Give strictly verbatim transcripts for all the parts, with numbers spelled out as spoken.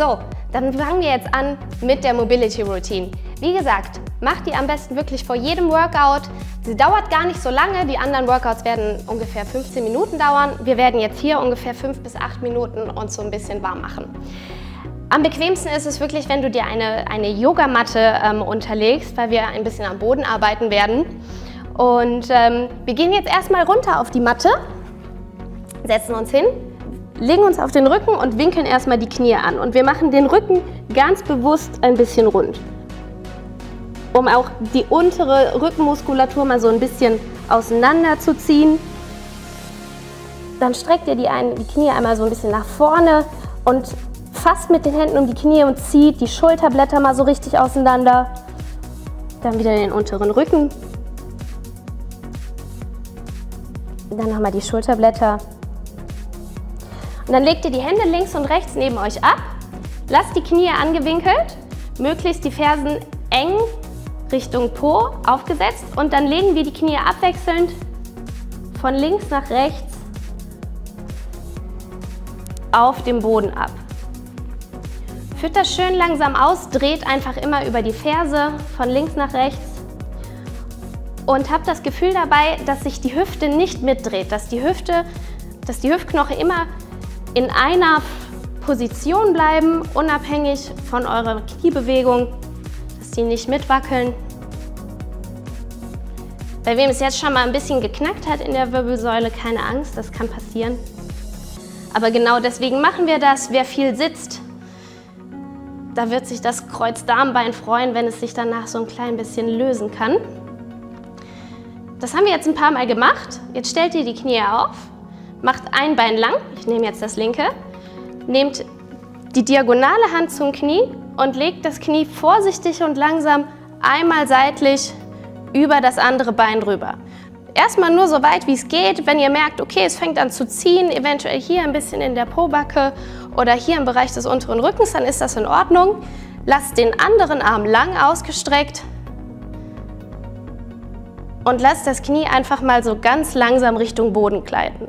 So, dann fangen wir jetzt an mit der Mobility Routine. Wie gesagt, macht die am besten wirklich vor jedem Workout. Sie dauert gar nicht so lange. Die anderen Workouts werden ungefähr fünfzehn Minuten dauern. Wir werden jetzt hier ungefähr fünf bis acht Minuten uns so ein bisschen warm machen. Am bequemsten ist es wirklich, wenn du dir eine, eine Yogamatte ähm, unterlegst, weil wir ein bisschen am Boden arbeiten werden. Und ähm, wir gehen jetzt erstmal runter auf die Matte, setzen uns hin, legen uns auf den Rücken und winkeln erstmal die Knie an. Und wir machen den Rücken ganz bewusst ein bisschen rund, um auch die untere Rückenmuskulatur mal so ein bisschen auseinander zu ziehen. Dann streckt ihr die, ein, die Knie einmal so ein bisschen nach vorne und fasst mit den Händen um die Knie und zieht die Schulterblätter mal so richtig auseinander. Dann wieder den unteren Rücken. Dann nochmal die Schulterblätter. Und dann legt ihr die Hände links und rechts neben euch ab. Lasst die Knie angewinkelt, möglichst die Fersen eng Richtung Po aufgesetzt und dann legen wir die Knie abwechselnd von links nach rechts auf dem Boden ab. Führt das schön langsam aus, dreht einfach immer über die Ferse von links nach rechts und habt das Gefühl dabei, dass sich die Hüfte nicht mitdreht, dass die Hüfte, dass die Hüftknochen immer in einer Position bleiben, unabhängig von eurer Kniebewegung, dass die nicht mitwackeln. Bei wem es jetzt schon mal ein bisschen geknackt hat in der Wirbelsäule, keine Angst, das kann passieren. Aber genau deswegen machen wir das. Wer viel sitzt, da wird sich das Kreuzdarmbein freuen, wenn es sich danach so ein klein bisschen lösen kann. Das haben wir jetzt ein paar Mal gemacht. Jetzt stellt ihr die Knie auf, macht ein Bein lang, ich nehme jetzt das linke, nehmt die diagonale Hand zum Knie und legt das Knie vorsichtig und langsam einmal seitlich über das andere Bein drüber. Erstmal nur so weit, wie es geht. Wenn ihr merkt, okay, es fängt an zu ziehen, eventuell hier ein bisschen in der Pobacke oder hier im Bereich des unteren Rückens, dann ist das in Ordnung. Lasst den anderen Arm lang ausgestreckt und lasst das Knie einfach mal so ganz langsam Richtung Boden gleiten.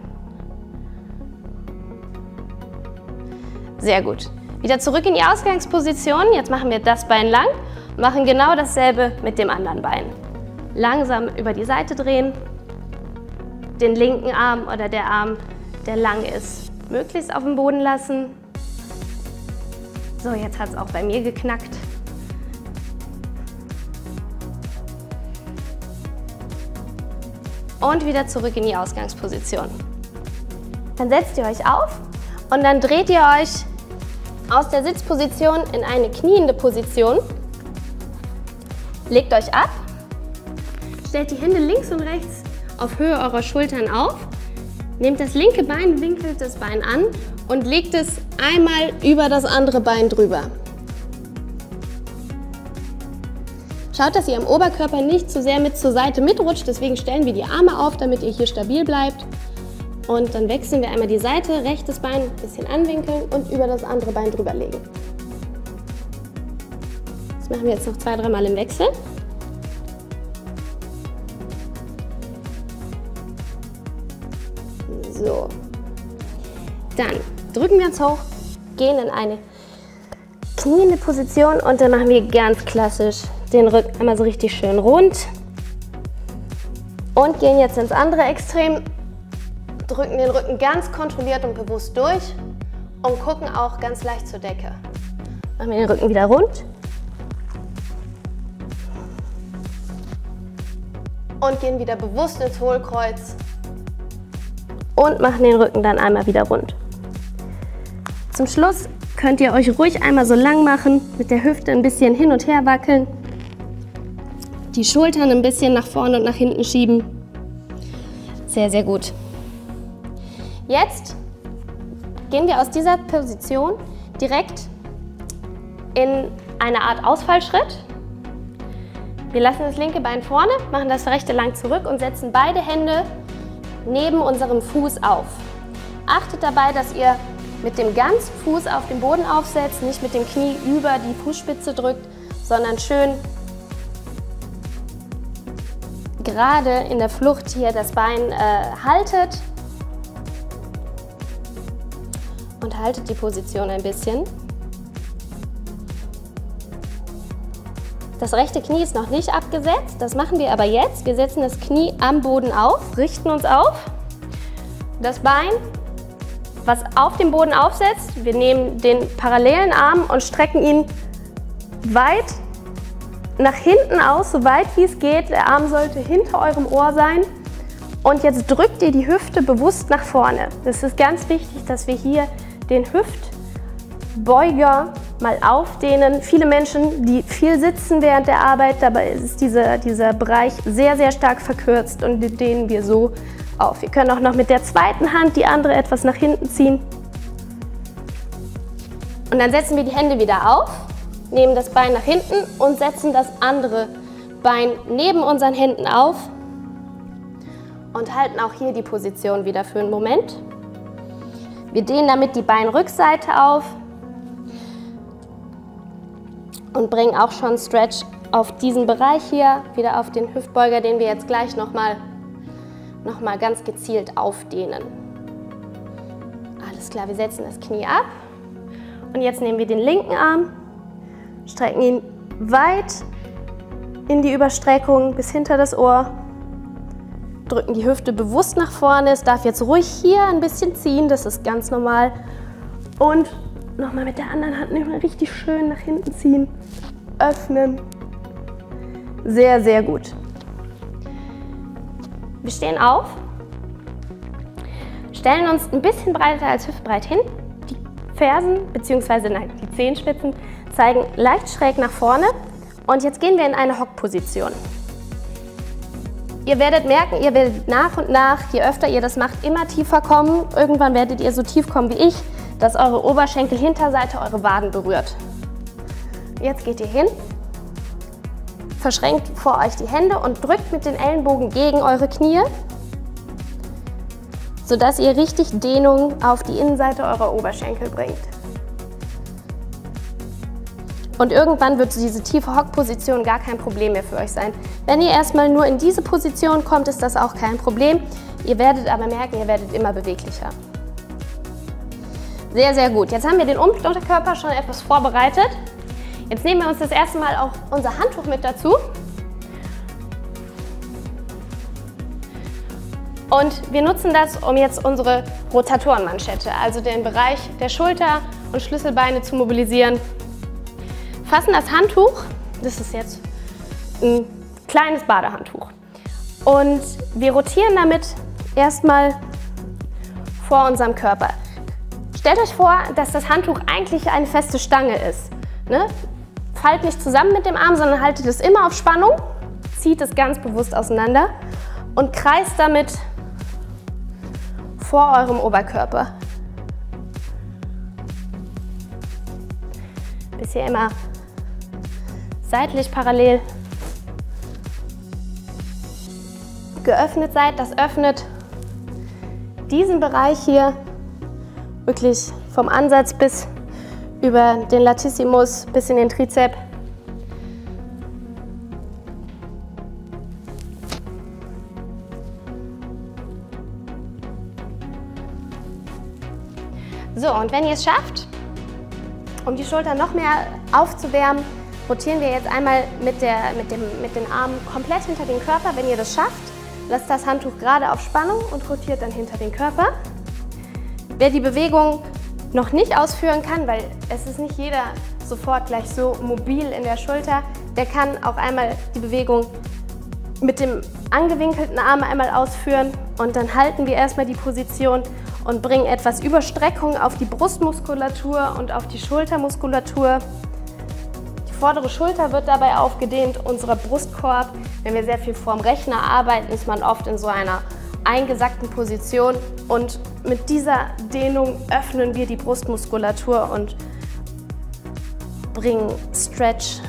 Sehr gut. Wieder zurück in die Ausgangsposition. Jetzt machen wir das Bein lang und machen genau dasselbe mit dem anderen Bein. Langsam über die Seite drehen, den linken Arm oder der Arm, der lang ist, möglichst auf dem Boden lassen. So, jetzt hat es auch bei mir geknackt. Und wieder zurück in die Ausgangsposition. Dann setzt ihr euch auf und dann dreht ihr euch aus der Sitzposition in eine kniende Position. Legt euch ab. Stellt die Hände links und rechts auf Höhe eurer Schultern auf, nehmt das linke Bein, winkelt das Bein an und legt es einmal über das andere Bein drüber. Schaut, dass ihr am Oberkörper nicht zu sehr mit zur Seite mitrutscht, deswegen stellen wir die Arme auf, damit ihr hier stabil bleibt. Und dann wechseln wir einmal die Seite, rechtes Bein ein bisschen anwinkeln und über das andere Bein drüber legen. Das machen wir jetzt noch zwei, drei Mal im Wechsel. So, dann drücken wir uns hoch, gehen in eine kniende Position und dann machen wir ganz klassisch den Rücken einmal so richtig schön rund und gehen jetzt ins andere Extrem, drücken den Rücken ganz kontrolliert und bewusst durch und gucken auch ganz leicht zur Decke. Machen wir den Rücken wieder rund und gehen wieder bewusst ins Hohlkreuz. Und machen den Rücken dann einmal wieder rund. Zum Schluss könnt ihr euch ruhig einmal so lang machen, mit der Hüfte ein bisschen hin und her wackeln, die Schultern ein bisschen nach vorne und nach hinten schieben. Sehr, sehr gut. Jetzt gehen wir aus dieser Position direkt in eine Art Ausfallschritt. Wir lassen das linke Bein vorne, machen das rechte lang zurück und setzen beide Hände neben unserem Fuß auf. Achtet dabei, dass ihr mit dem ganzen Fuß auf den Boden aufsetzt, nicht mit dem Knie über die Fußspitze drückt, sondern schön gerade in der Flucht hier das Bein äh, haltet und haltet die Position ein bisschen. Das rechte Knie ist noch nicht abgesetzt, das machen wir aber jetzt. Wir setzen das Knie am Boden auf, richten uns auf. Das Bein, was auf dem Boden aufsetzt, wir nehmen den parallelen Arm und strecken ihn weit nach hinten aus, so weit wie es geht. Der Arm sollte hinter eurem Ohr sein. Und jetzt drückt ihr die Hüfte bewusst nach vorne. Das ist ganz wichtig, dass wir hier den Hüftbeuger mal aufdehnen. Viele Menschen, die viel sitzen während der Arbeit, dabei ist dieser, dieser Bereich sehr, sehr stark verkürzt und den dehnen wir so auf. Wir können auch noch mit der zweiten Hand die andere etwas nach hinten ziehen. Und dann setzen wir die Hände wieder auf, nehmen das Bein nach hinten und setzen das andere Bein neben unseren Händen auf. Und halten auch hier die Position wieder für einen Moment. Wir dehnen damit die Beinrückseite auf und bringen auch schon Stretch auf diesen Bereich hier, wieder auf den Hüftbeuger, den wir jetzt gleich nochmal noch mal ganz gezielt aufdehnen. Alles klar, wir setzen das Knie ab und jetzt nehmen wir den linken Arm, strecken ihn weit in die Überstreckung bis hinter das Ohr. Drücken die Hüfte bewusst nach vorne. Es darf jetzt ruhig hier ein bisschen ziehen, das ist ganz normal. Und nochmal mit der anderen Hand richtig schön nach hinten ziehen, öffnen. Sehr, sehr gut. Wir stehen auf, stellen uns ein bisschen breiter als hüftbreit hin. Die Fersen, beziehungsweise nein, die Zehenspitzen zeigen leicht schräg nach vorne. Und jetzt gehen wir in eine Hockposition. Ihr werdet merken, ihr werdet nach und nach, je öfter ihr das macht, immer tiefer kommen. Irgendwann werdet ihr so tief kommen wie ich, dass eure Oberschenkelhinterseite eure Waden berührt. Jetzt geht ihr hin, verschränkt vor euch die Hände und drückt mit den Ellenbogen gegen eure Knie, sodass ihr richtig Dehnung auf die Innenseite eurer Oberschenkel bringt. Und irgendwann wird diese tiefe Hockposition gar kein Problem mehr für euch sein. Wenn ihr erstmal nur in diese Position kommt, ist das auch kein Problem. Ihr werdet aber merken, ihr werdet immer beweglicher. Sehr, sehr gut. Jetzt haben wir den Unterkörper schon etwas vorbereitet. Jetzt nehmen wir uns das erste Mal auch unser Handtuch mit dazu. Und wir nutzen das, um jetzt unsere Rotatorenmanschette, also den Bereich der Schulter und Schlüsselbeine zu mobilisieren. Fassen das Handtuch, das ist jetzt ein kleines Badehandtuch, und wir rotieren damit erstmal vor unserem Körper. Stellt euch vor, dass das Handtuch eigentlich eine feste Stange ist. Ne? Faltet nicht zusammen mit dem Arm, sondern haltet es immer auf Spannung, zieht es ganz bewusst auseinander und kreist damit vor eurem Oberkörper. Bis ihr immer seitlich parallel geöffnet seid. Das öffnet diesen Bereich hier wirklich vom Ansatz bis über den Latissimus bis in den Trizep. So, und wenn ihr es schafft, um die Schulter noch mehr aufzuwärmen, rotieren wir jetzt einmal mit, der, mit, dem, mit den Armen komplett hinter den Körper. Wenn ihr das schafft, lasst das Handtuch gerade auf Spannung und rotiert dann hinter den Körper. Wer die Bewegung noch nicht ausführen kann, weil es ist nicht jeder sofort gleich so mobil in der Schulter, der kann auch einmal die Bewegung mit dem angewinkelten Arm einmal ausführen. Und dann halten wir erstmal die Position und bringen etwas Überstreckung auf die Brustmuskulatur und auf die Schultermuskulatur. Die vordere Schulter wird dabei aufgedehnt, unser Brustkorb. Wenn wir sehr viel vorm Rechner arbeiten, ist man oft in so einer eingesackten Position. Und mit dieser Dehnung öffnen wir die Brustmuskulatur und bringen Stretch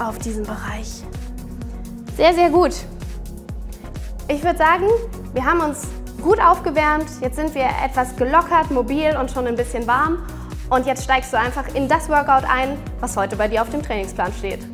auf diesen Bereich. Sehr, sehr gut. Ich würde sagen, wir haben uns gut aufgewärmt. Jetzt sind wir etwas gelockert, mobil und schon ein bisschen warm. Und jetzt steigst du einfach in das Workout ein, was heute bei dir auf dem Trainingsplan steht.